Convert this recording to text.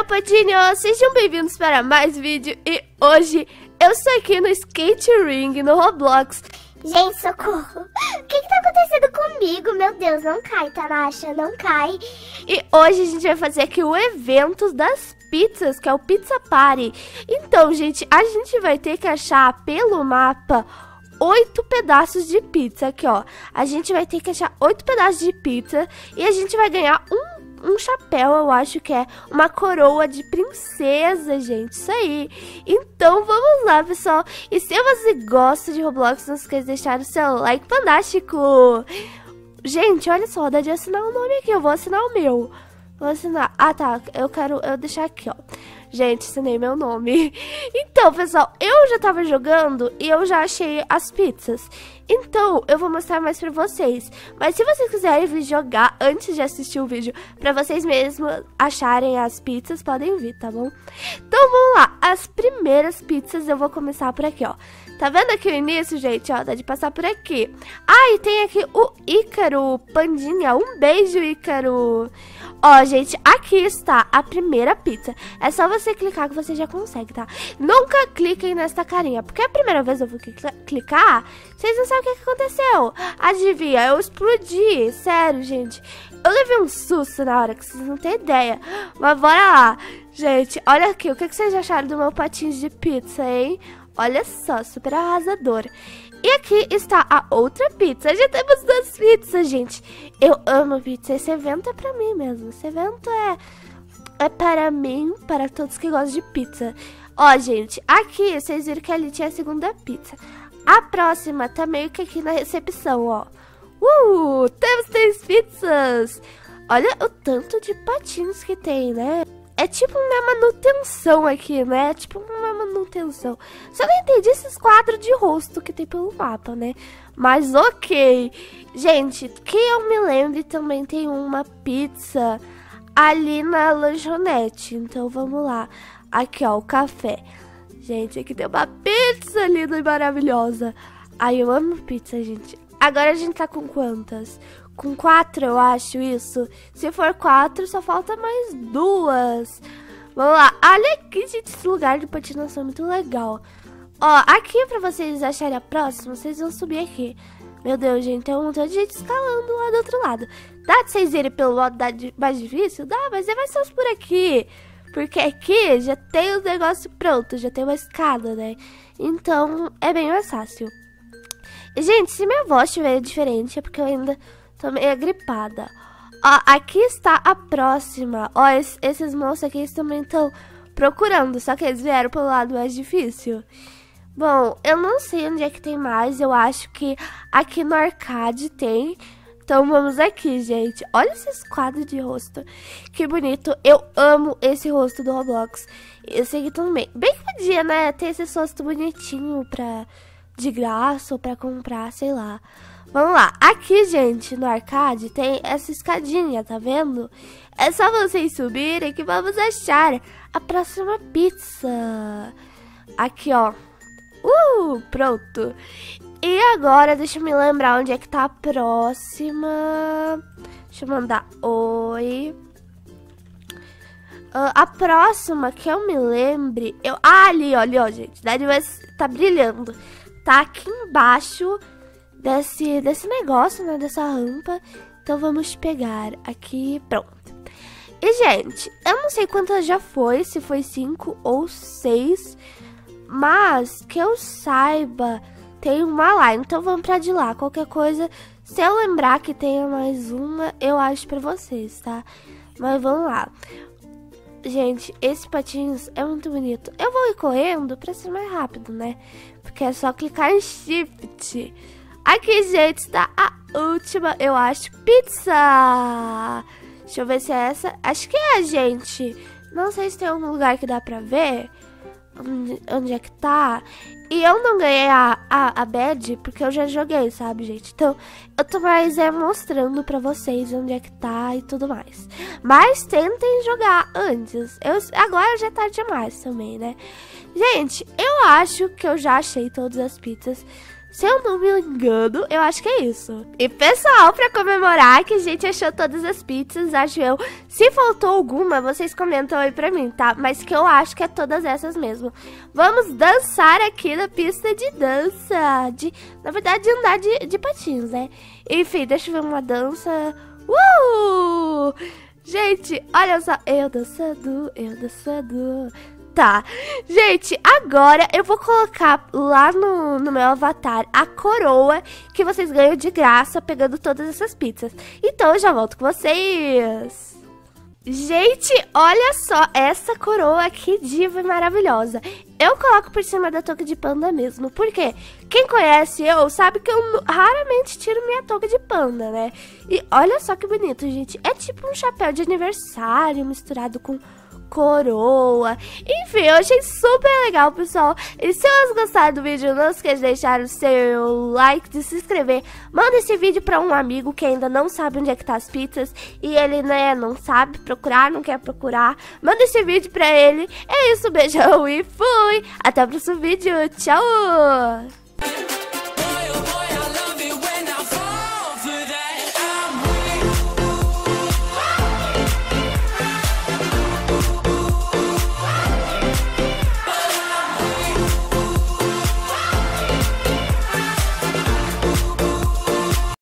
Ícaro Pandinha, sejam bem-vindos para mais vídeo. E hoje eu estou aqui no Skate Ring, no Roblox. Gente, socorro. O que tá acontecendo comigo? Meu Deus, não cai, Natasha, não cai. E hoje a gente vai fazer aqui o evento das pizzas, que é o Pizza Party. Então, gente, a gente vai ter que achar pelo mapa 8 pedaços de pizza. Aqui, ó. A gente vai ter que achar 8 pedaços de pizza e a gente vai ganhar um chapéu, eu acho que é uma coroa de princesa, gente, isso aí. Então vamos lá, pessoal. E se você gosta de Roblox, não esqueça de deixar o seu like fantástico. Gente, olha só, dá de assinar o nome aqui, eu vou assinar o meu. Vou assinar, ah tá, eu deixar aqui, ó. Gente, assinei meu nome. Então, pessoal, eu já tava jogando e eu já achei as pizzas. Então, eu vou mostrar mais pra vocês. Mas se vocês quiserem vir jogar antes de assistir o vídeo, pra vocês mesmos acharem as pizzas, podem vir, tá bom? Então, vamos lá. As primeiras pizzas eu vou começar por aqui, ó. Tá vendo aqui o início, gente? Ó, dá de passar por aqui. Ah, e tem aqui o Ícaro Pandinha. Um beijo, Ícaro. Ó, gente, aqui está a primeira pizza. É só você clicar que você já consegue, tá? Nunca cliquem nesta carinha, porque a primeira vez eu vou clicar, vocês não sabem o que aconteceu. Adivinha, eu explodi. Sério, gente. Eu levei um susto na hora, que vocês não têm ideia. Mas bora lá. Gente, olha aqui. O que vocês acharam do meu patinho de pizza, hein? Olha só, super arrasador. E aqui está a outra pizza. Já temos 2 pizzas, gente. Eu amo pizza. Esse evento é pra mim mesmo. Esse evento é para mim, para todos que gostam de pizza. Ó, gente, aqui vocês viram que ali tinha a segunda pizza. A próxima tá meio que aqui na recepção, ó. Temos 3 pizzas. Olha o tanto de patinhos que tem, né? É tipo uma manutenção aqui, né? É tipo uma manutenção. Só não entendi esses quadros de rosto que tem pelo mapa, né? Mas ok. Gente, que eu me lembre, também tem uma pizza ali na lanchonete. Então vamos lá. Aqui, ó, o café. Gente, aqui tem uma pizza linda e maravilhosa. Ai, eu amo pizza, gente. Agora a gente tá com quantas? Com 4, eu acho, isso. Se for 4, só falta mais 2. Vamos lá. Olha aqui, gente, esse lugar de patinação é muito legal. Ó, aqui pra vocês acharem a próxima, vocês vão subir aqui. Meu Deus, gente, tem um montão de gente escalando lá do outro lado. Dá de vocês irem pelo lado mais difícil? Dá, mas é mais fácil por aqui. Porque aqui já tem os negócios prontos, já tem uma escada, né? Então, é bem mais fácil. E, gente, se minha voz estiver diferente, é porque eu ainda tô meio gripada. Ó, aqui está a próxima. Ó, esses monstros aqui, eles também estão procurando. Só que eles vieram pelo lado mais difícil. Bom, eu não sei onde é que tem mais. Eu acho que aqui no arcade tem. Então vamos aqui, gente. Olha esses quadros de rosto. Que bonito. Eu amo esse rosto do Roblox. Esse aqui também. Bem que podia, né? Ter esse rosto bonitinho pra... de graça ou pra comprar, sei lá. Vamos lá, aqui, gente, no arcade tem essa escadinha, tá vendo? É só vocês subirem que vamos achar a próxima pizza. Aqui, ó. Pronto. E agora, deixa eu me lembrar onde é que tá a próxima. Deixa eu mandar oi. A próxima, que eu me lembre... Ah, ali, olha, ó, gente. Tá brilhando. Tá aqui embaixo desse negócio, né? Dessa rampa. Então vamos pegar aqui. Pronto. E, gente, eu não sei quantas já foi. Se foi 5 ou 6. Mas, que eu saiba, tem uma lá. Então vamos pra de lá. Qualquer coisa, se eu lembrar que tenha mais uma, eu acho pra vocês, tá? Mas vamos lá. Gente, esse patinho é muito bonito. Eu vou ir correndo pra ser mais rápido, né? Porque é só clicar em shift. Aqui, gente, está a última, eu acho, pizza. Deixa eu ver se é essa. Acho que é, gente. Não sei se tem algum lugar que dá pra ver onde é que tá. E eu não ganhei a badge porque eu já joguei, sabe, gente? Então, eu tô mais mostrando pra vocês onde é que tá e tudo mais. Mas tentem jogar antes. Agora já tá demais também, né? Gente, eu acho que eu já achei todas as pizzas. Se eu não me engano, eu acho que é isso. E pessoal, pra comemorar que a gente achou todas as pizzas, acho eu. Se faltou alguma, vocês comentam aí pra mim, tá? Mas que eu acho que é todas essas mesmo. Vamos dançar aqui na pista de dança. Na verdade, andar de patins, né? Enfim, deixa eu ver uma dança. Gente, olha só. Eu dançando, eu dançando. Tá, gente, agora eu vou colocar lá no meu avatar a coroa que vocês ganham de graça pegando todas essas pizzas. Então eu já volto com vocês. Gente, olha só essa coroa, que diva e maravilhosa. Eu coloco por cima da touca de panda mesmo, porque quem conhece eu sabe que eu raramente tiro minha touca de panda, né? E olha só que bonito, gente. É tipo um chapéu de aniversário misturado com coroa. Enfim, eu achei super legal, pessoal. E se vocês gostaram do vídeo, não esqueça de deixar o seu like, de se inscrever. Manda esse vídeo pra um amigo que ainda não sabe onde é que tá as pizzas. E ele, né, não sabe procurar, não quer procurar. Manda esse vídeo pra ele. É isso, beijão e fui! Até o próximo vídeo. Tchau!